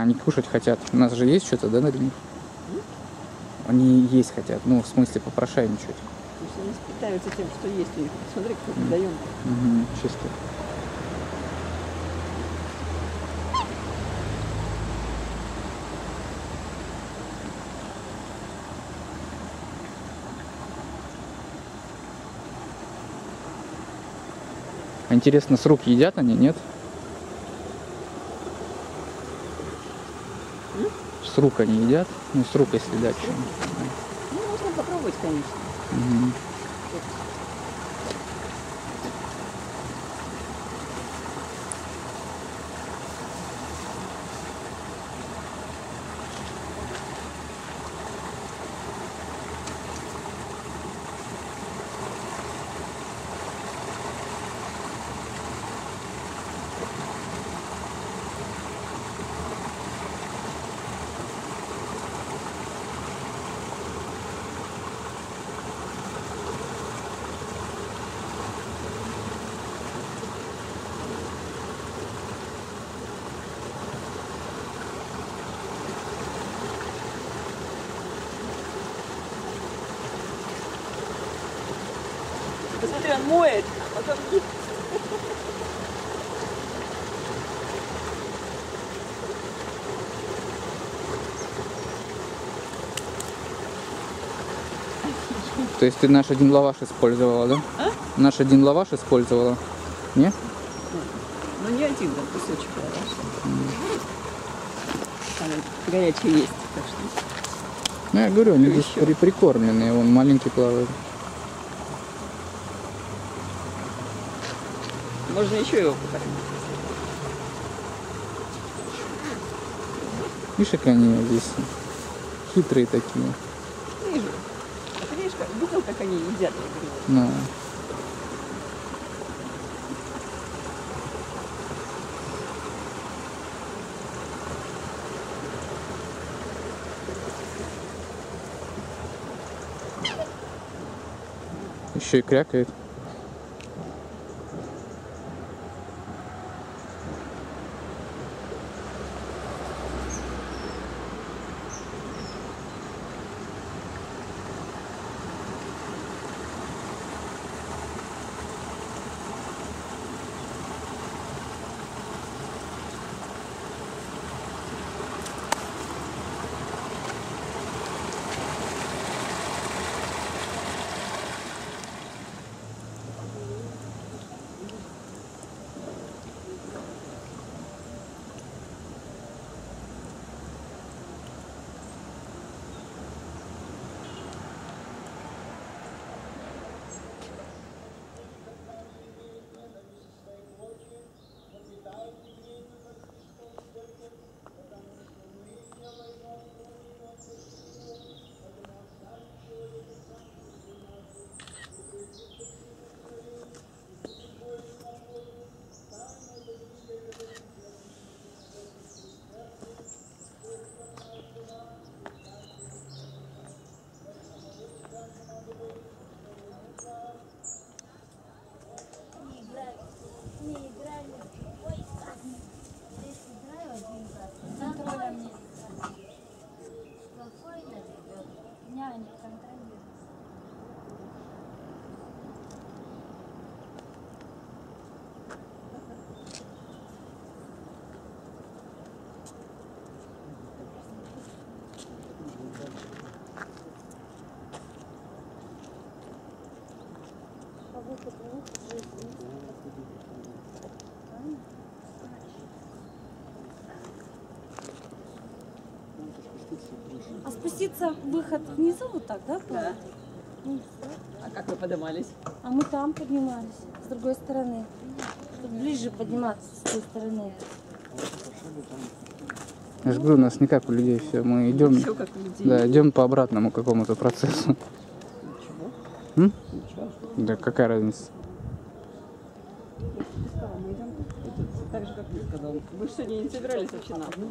А они кушать хотят. У нас же есть что-то, да, для них? Они есть хотят, ну, в смысле, попрошайничать. То есть они питаются тем, что есть у них. Смотри, как мы даем. Угу, чисто. Интересно, с рук едят они, нет? С рук они едят? Ну, с рук, если дать. Ну, можно попробовать, конечно. Угу. Посмотри, он моет, а там гипс. То есть ты наш один лаваш использовала, да? А? Наш один лаваш использовала? Не? Ну не один, да, кусочек лаваша. Горячий есть, так что. Ну я говорю, они здесь прикормленные, вон маленький плавает. Можно еще его покормить. Видишь, как они здесь хитрые такие. Вижу. А ты видишь, видел, как они едят? Да. Еще и крякает. А спуститься выход внизу вот так, да? Да. А как вы поднимались? А мы там поднимались, с другой стороны. Чтобы ближе подниматься с той стороны. Я же говорю, у нас не как у людей все. Мы идем, все как у людей. Да, идем по обратному какому-то процессу. Ничего. Да какая разница? Так же, как ты сказал. Вы что, не собирались вообще на одну?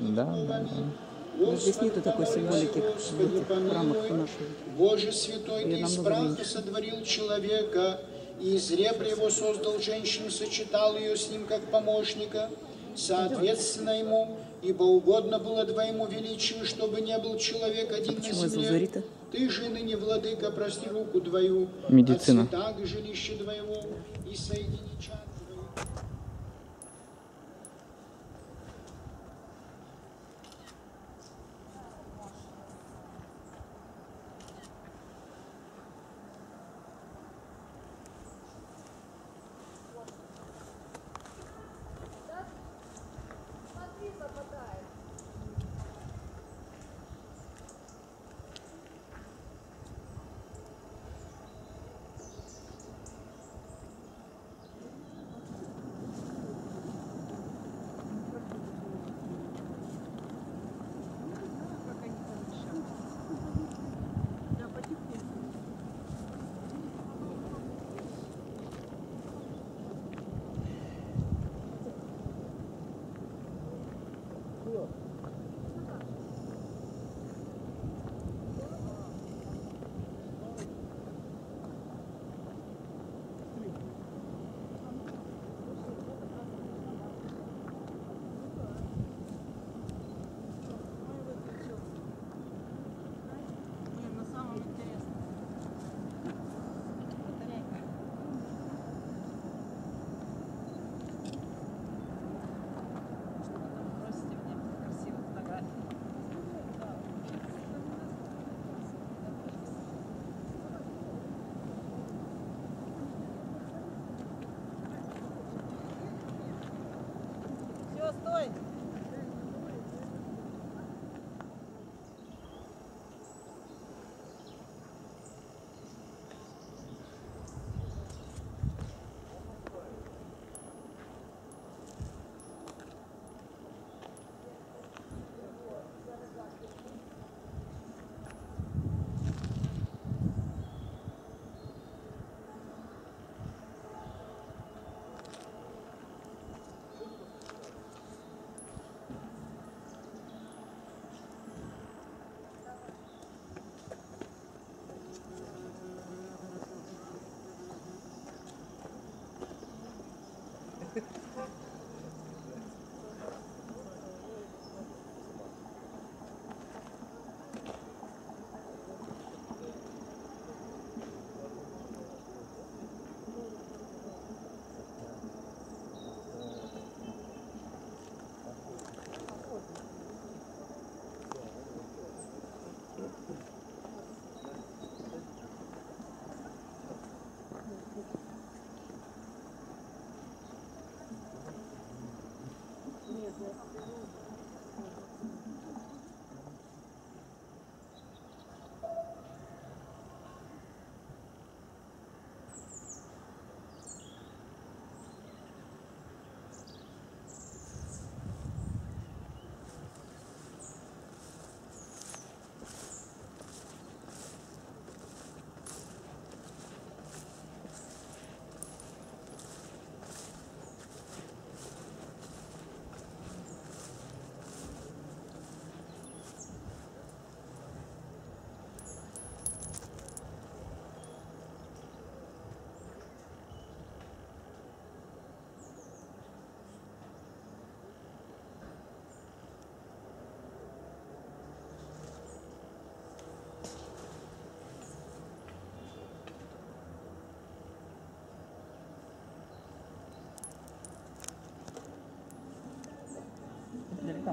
Да. Но здесь нету такой символики, как в храмах наших. Боже святой, ты из праха сотворил человека, и из ребра его создал женщину, сочетал ее с ним как помощника, соответственно ему, ибо угодно было твоему величию, чтобы не был человек один на земле. Ты же ныне, владыка, прости руку твою, медицина. От святаго жилище твоего, и соедини чад твоих.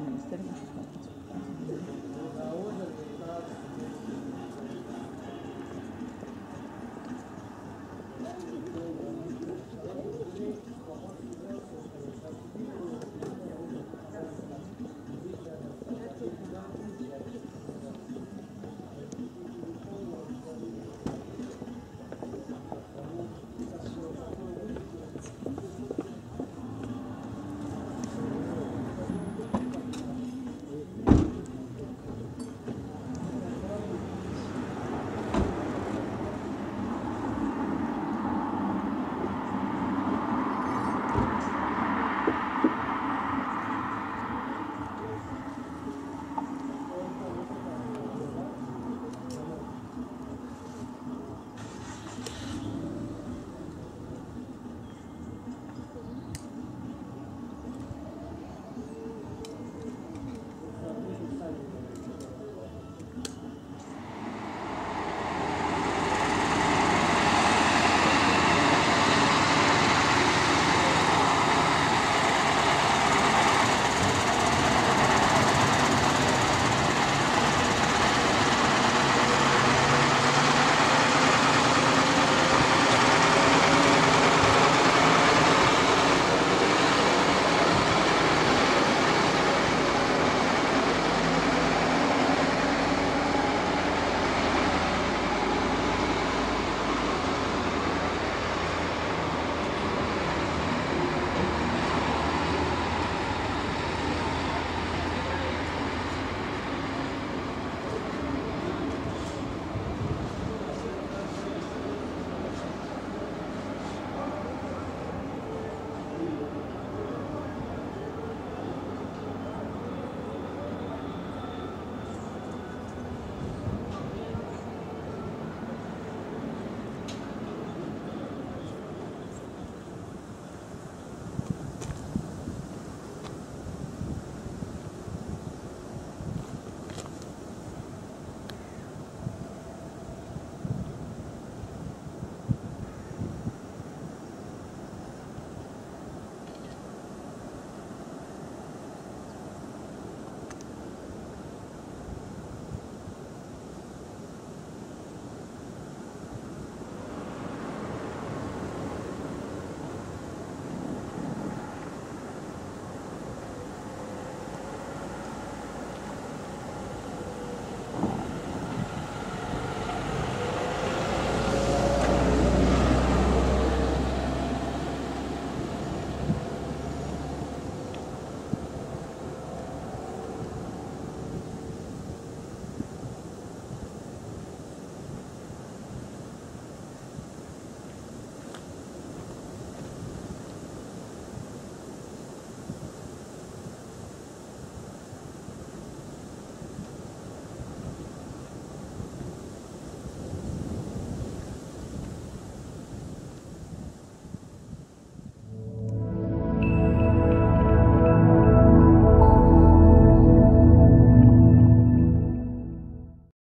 Ministerium.